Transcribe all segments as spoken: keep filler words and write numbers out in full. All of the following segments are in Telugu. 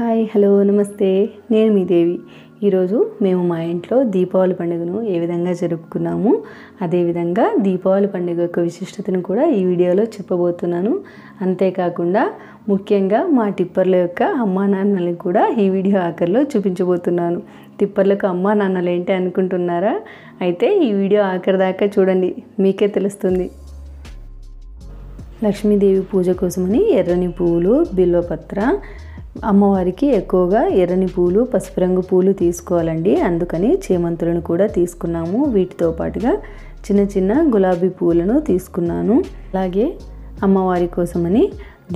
హాయ్ హలో నమస్తే, నేను మీ దేవి। ఈరోజు మేము మా ఇంట్లో దీపావళి పండుగను ఏ విధంగా జరుపుకున్నాము, అదేవిధంగా దీపావళి పండుగ యొక్క విశిష్టతను కూడా ఈ వీడియోలో చెప్పబోతున్నాను। అంతేకాకుండా ముఖ్యంగా మా టిప్పర్ల యొక్క అమ్మా నాన్నలను కూడా ఈ వీడియో ఆఖరిలో చూపించబోతున్నాను। టిప్పర్లకు అమ్మా నాన్నలు ఏంటి అనుకుంటున్నారా? అయితే ఈ వీడియో ఆఖరి దాకా చూడండి, మీకే తెలుస్తుంది। లక్ష్మీదేవి పూజ కోసమని ఎర్రని పువ్వులు, బిల్వపత్ర, అమ్మవారికి ఎక్కువగా ఎర్రని పూలు, పసుపు రంగు పూలు తీసుకోవాలండి। అందుకని చేమంతులను కూడా తీసుకున్నాము। వీటితో పాటుగా చిన్న చిన్న గులాబీ పూలను తీసుకున్నాను। అలాగే అమ్మవారి కోసమని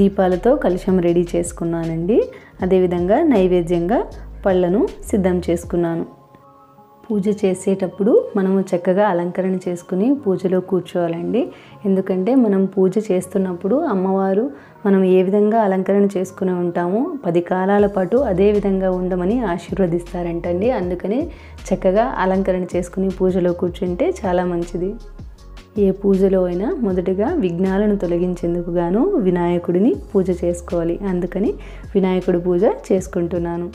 దీపాలతో కలశం రెడీ చేసుకున్నానండి। అదేవిధంగా నైవేద్యంగా పళ్ళను సిద్ధం చేసుకున్నాను। పూజ చేసేటప్పుడు మనము చక్కగా అలంకరణ చేసుకుని పూజలో కూర్చోవాలండి। ఎందుకంటే మనం పూజ చేస్తున్నప్పుడు అమ్మవారు మనం ఏ విధంగా అలంకరణ చేసుకుని ఉంటామో పది కాలాల పాటు అదే విధంగా ఉండమని ఆశీర్వదిస్తారంటండి। అందుకని చక్కగా అలంకరణ చేసుకుని పూజలో కూర్చుంటే చాలా మంచిది। ఏ పూజలో అయినా మొదటగా విఘ్నాలను తొలగించేందుకు గాను వినాయకుడిని పూజ చేసుకోవాలి। అందుకని వినాయకుడి పూజ చేసుకుంటున్నాను।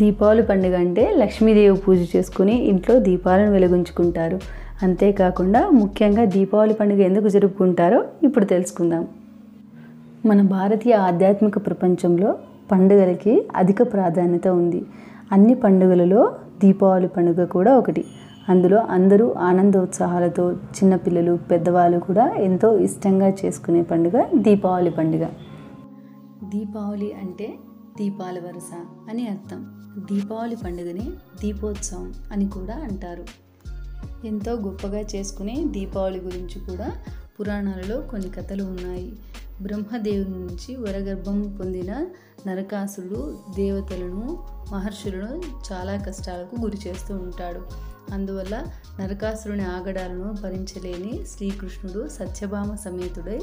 దీపావళి పండుగ అంటే లక్ష్మీదేవి పూజ చేసుకుని ఇంట్లో దీపాలను వెలిగించుకుంటారు। అంతేకాకుండా ముఖ్యంగా దీపావళి పండుగ ఎందుకు జరుపుకుంటారో ఇప్పుడు తెలుసుకుందాం। మన భారతీయ ఆధ్యాత్మిక ప్రపంచంలో పండుగలకి అధిక ప్రాధాన్యత ఉంది। అన్ని పండుగలలో దీపావళి పండుగ కూడా ఒకటి। అందులో అందరూ ఆనందోత్సాహాలతో, చిన్నపిల్లలు పెద్దవాళ్ళు కూడా ఎంతో ఇష్టంగా చేసుకునే పండుగ దీపావళి పండుగ। దీపావళి అంటే దీపాల వరుస అని అర్థం। దీపావళి పండుగని దీపోత్సవం అని కూడా అంటారు। ఎంతో గొప్పగా చేసుకునే దీపావళి గురించి కూడా పురాణాలలో కొన్ని కథలు ఉన్నాయి। బ్రహ్మదేవుని నుంచి వరగర్భం పొందిన నరకాసురుడు దేవతలను, మహర్షులను చాలా కష్టాలకు గురి చేస్తూ ఉంటాడు। అందువల్ల నరకాసురుని ఆగడాలను భరించలేని శ్రీకృష్ణుడు సత్యభామ సమేతుడై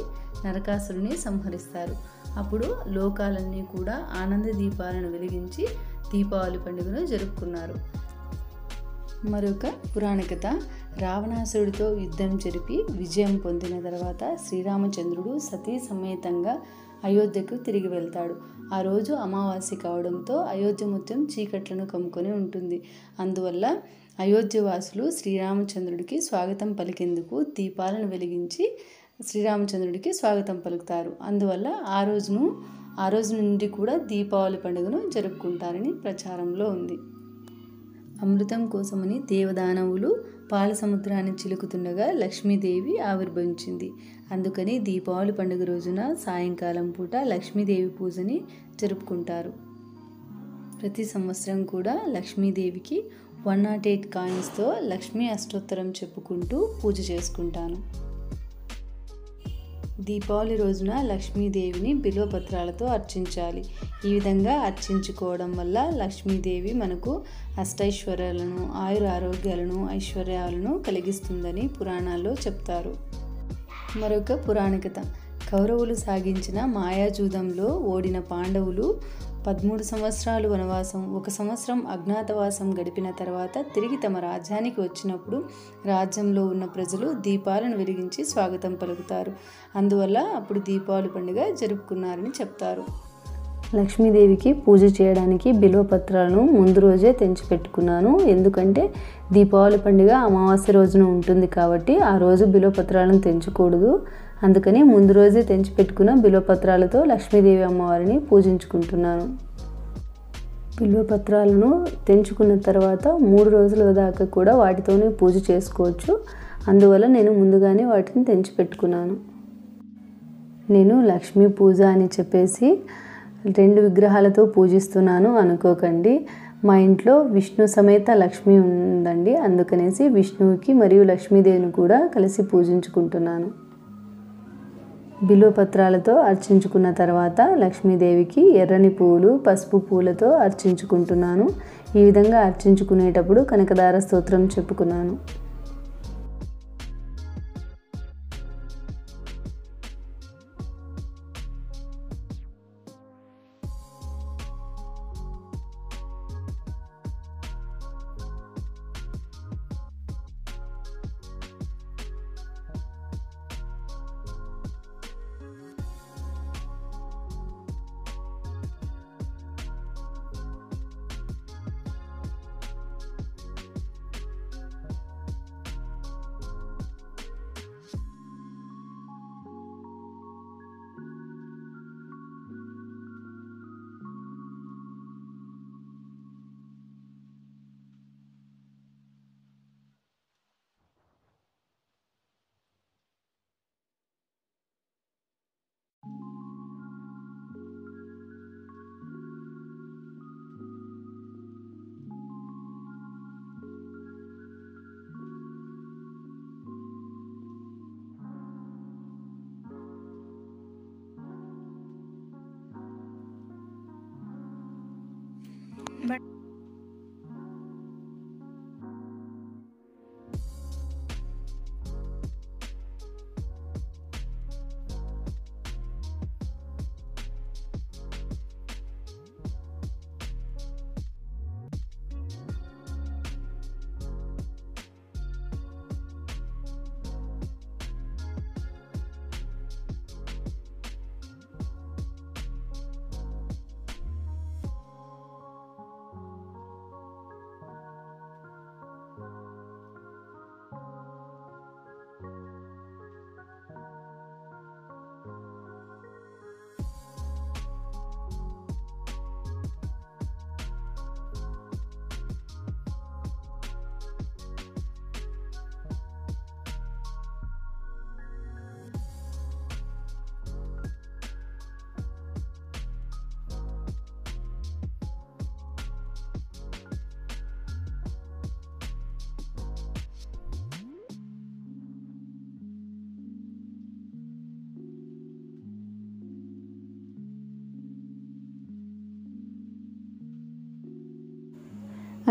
నరకాసురుని సంహరిస్తారు। అప్పుడు లోకాలన్నీ కూడా ఆనంద దీపాలను వెలిగించి దీపావళి పండుగను జరుపుకున్నారు। మరొక పురాణ కథ, రావణాసురుడితో యుద్ధం జరిపి విజయం పొందిన తర్వాత శ్రీరామచంద్రుడు సతీ సమేతంగా అయోధ్యకు తిరిగి వెళ్తాడు। ఆ రోజు అమావాస్య కావడంతో అయోధ్య మొత్తం చీకట్లను కమ్ముకొని ఉంటుంది। అందువల్ల అయోధ్యవాసులు శ్రీరామచంద్రుడికి స్వాగతం పలికేందుకు దీపాలను వెలిగించి శ్రీరామచంద్రుడికి స్వాగతం పలుకుతారు। అందువల్ల ఆ రోజును ఆ రోజు నుండి కూడా దీపావళి పండుగను జరుపుకుంటారని ప్రచారంలో ఉంది। అమృతం కోసమని దేవదానవులు పాల సముద్రాన్ని చిలుకుతుండగా లక్ష్మీదేవి ఆవిర్భవించింది। అందుకని దీపావళి పండుగ రోజున సాయంకాలం పూట లక్ష్మీదేవి పూజని జరుపుకుంటారు। ప్రతి సంవత్సరం కూడా లక్ష్మీదేవికి వన్ నాట్ ఎయిట్ కాయిన్స్తో లక్ష్మీ అష్టోత్తరం చెప్పుకుంటూ పూజ చేసుకుంటాను। దీపావళి రోజున లక్ష్మీదేవిని బిల్వపత్రాలతో అర్చించాలి। ఈ విధంగా అర్చించుకోవడం వల్ల లక్ష్మీదేవి మనకు అష్టైశ్వర్యాలను, ఆయుర ఆరోగ్యాలను, ఐశ్వర్యాలను కలిగిస్తుందని పురాణాల్లో చెప్తారు। మరొక పురాణకథ, కౌరవులు సాగించిన మాయాజూదంలో ఓడిన పాండవులు పదమూడు సంవత్సరాలు వనవాసం, ఒక సంవత్సరం అజ్ఞాతవాసం గడిపిన తర్వాత తిరిగి తమ రాజ్యానికి వచ్చినప్పుడు రాజ్యంలో ఉన్న ప్రజలు దీపాలను వెలిగించి స్వాగతం పలుకుతారు। అందువల్ల అప్పుడు దీపావళి పండుగ జరుపుకున్నారని చెప్తారు। లక్ష్మీదేవికి పూజ చేయడానికి బిల్వపత్రాలను ముందు రోజే తెంచిపెట్టుకున్నాను। ఎందుకంటే దీపావళి పండుగ అమావాస్య రోజున ఉంటుంది కాబట్టి ఆ రోజు బిల్వపత్రాలను తెంచకూడదు। అందుకని ముందు రోజే తెంచిపెట్టుకున్న బిల్వపత్రాలతో లక్ష్మీదేవి అమ్మవారిని పూజించుకుంటున్నాను। బిల్వపత్రాలను తెంచుకున్న తర్వాత మూడు రోజుల దాకా కూడా వాటితోనే పూజ చేసుకోవచ్చు। అందువల్ల నేను ముందుగానే వాటిని తెంచిపెట్టుకున్నాను। నేను లక్ష్మీ పూజ అని చెప్పేసి రెండు విగ్రహాలతో పూజిస్తున్నాను అనుకోకండి। మా ఇంట్లో విష్ణు సమేత లక్ష్మి ఉందండి। అందుకనేసి విష్ణువుకి మరియు లక్ష్మీదేవిని కూడా కలిసి పూజించుకుంటున్నాను। బిల్వపత్రాలతో అర్చించుకున్న తర్వాత లక్ష్మీదేవికి ఎర్రని పూలు, పసుపు పూలతో అర్చించుకుంటున్నాను। ఈ విధంగా అర్చించుకునేటప్పుడు కనకదార స్తోత్రం చెప్పుకున్నాను।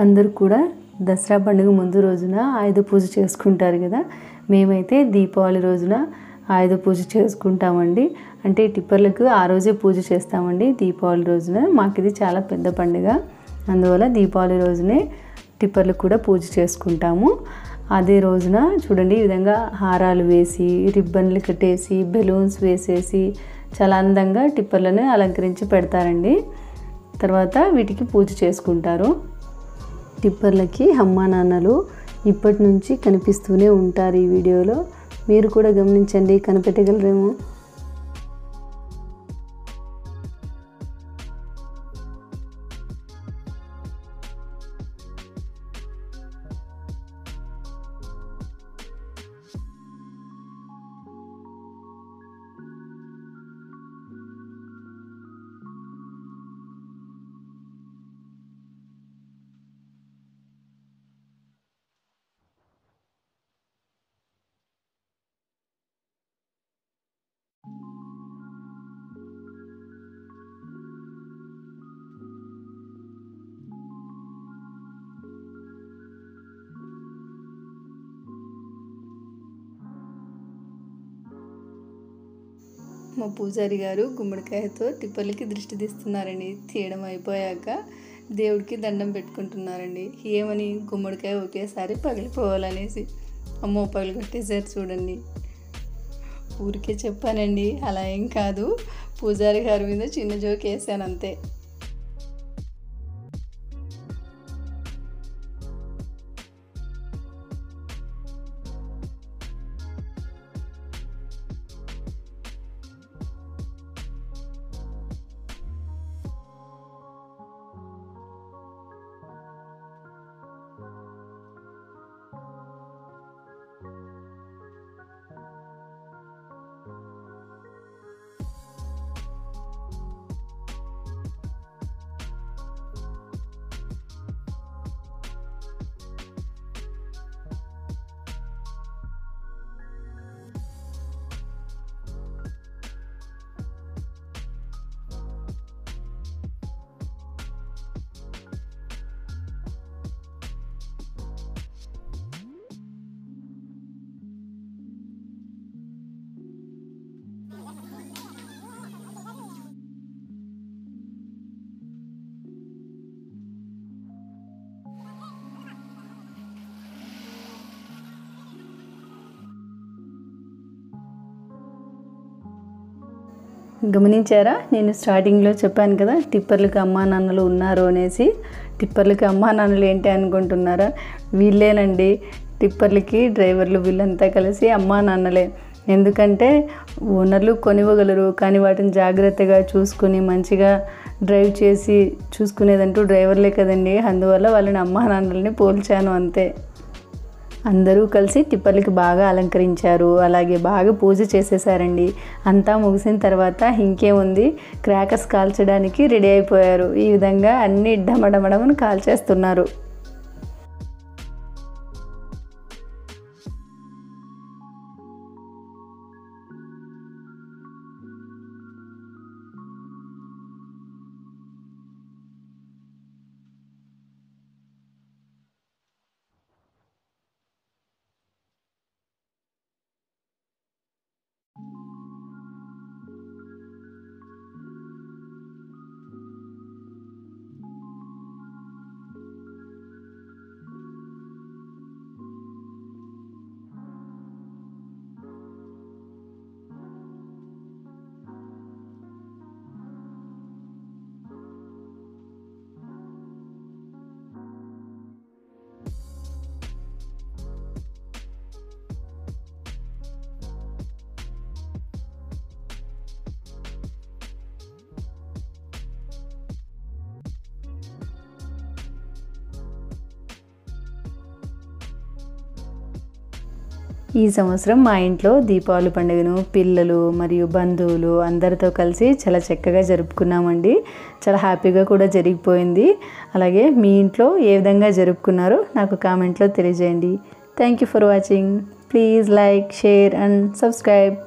అందరూ కూడా దసరా పండుగ ముందు రోజున ఆయుధ పూజ చేసుకుంటారు కదా, మేమైతే దీపావళి రోజున ఆయుధ పూజ చేసుకుంటామండి. అంటే టిప్పర్లకు ఆ రోజే పూజ చేస్తామండి దీపావళి రోజున. మాకు ఇది చాలా పెద్ద పండుగ, అందువల్ల దీపావళి రోజునే టిప్పర్లకు కూడా పూజ చేసుకుంటాము. అదే రోజున చూడండి ఈ విధంగా హారాలు వేసి రిబ్బన్లు కట్టేసి బెలూన్స్ వేసేసి చాలా అందంగా టిప్పర్లను అలంకరించి పెడతారండి. తర్వాత వీటికి పూజ చేసుకుంటారు. టిప్పర్లకి అమ్మా నాన్నలు ఇప్పటి నుంచి కనిపిస్తూనే ఉంటారు. ఈ వీడియోలో మీరు కూడా గమనించండి, కనిపెట్టగలరేమో. మా పూజారి గారు గుమ్మడికాయతో టిప్పర్లకి దృష్టి తీస్తున్నారండి. తీయడం అయిపోయాక దేవుడికి దండం పెట్టుకుంటున్నారండి, ఏమని గుమ్మడికాయ ఒకేసారి పగిలిపోవాలనేసి. అమ్మో పగిలికొట్టేసారి చూడండి. ఊరికే చెప్పానండి, అలా ఏం కాదు, పూజారి గారి మీద చిన్న జోక్ వేసాను అంతే. గమనించారా, నేను స్టార్టింగ్లో చెప్పాను కదా టిప్పర్లకు అమ్మా నాన్నలు ఉన్నారు అనేసి. టిప్పర్లకి అమ్మా నాన్నలు ఏంటి అనుకుంటున్నారా? వీళ్ళేనండి, టిప్పర్లకి డ్రైవర్లు వీళ్ళంతా కలిసి అమ్మా నాన్నలే. ఎందుకంటే ఓనర్లు కొనివ్వగలరు, కానీ వాటిని జాగ్రత్తగా చూసుకుని మంచిగా డ్రైవ్ చేసి చూసుకునేదంటూ డ్రైవర్లే కదండి. అందువల్ల వాళ్ళని అమ్మా నాన్నలని పోల్చాను అంతే. అందరూ కలిసి టిప్పర్లకి బాగా అలంకరించారు, అలాగే బాగా పూజ చేసేసారండి. అంతా ముగిసిన తర్వాత ఇంకేముంది, క్రాకర్స్ కాల్చడానికి రెడీ అయిపోయారు. ఈ విధంగా అన్నీ డమడమడమని కాల్చేస్తున్నారు. ఈ సంవత్సరం మా ఇంట్లో దీపావళి పండుగను పిల్లలు మరియు బంధువులు అందరితో కలిసి చాలా చక్కగా జరుపుకున్నామండి. చాలా హ్యాపీగా కూడా జరిగిపోయింది. అలాగే మీ ఇంట్లో ఏ విధంగా జరుపుకున్నారో నాకు కామెంట్లో తెలియజేయండి. Thank you for watching. Please like, share and subscribe.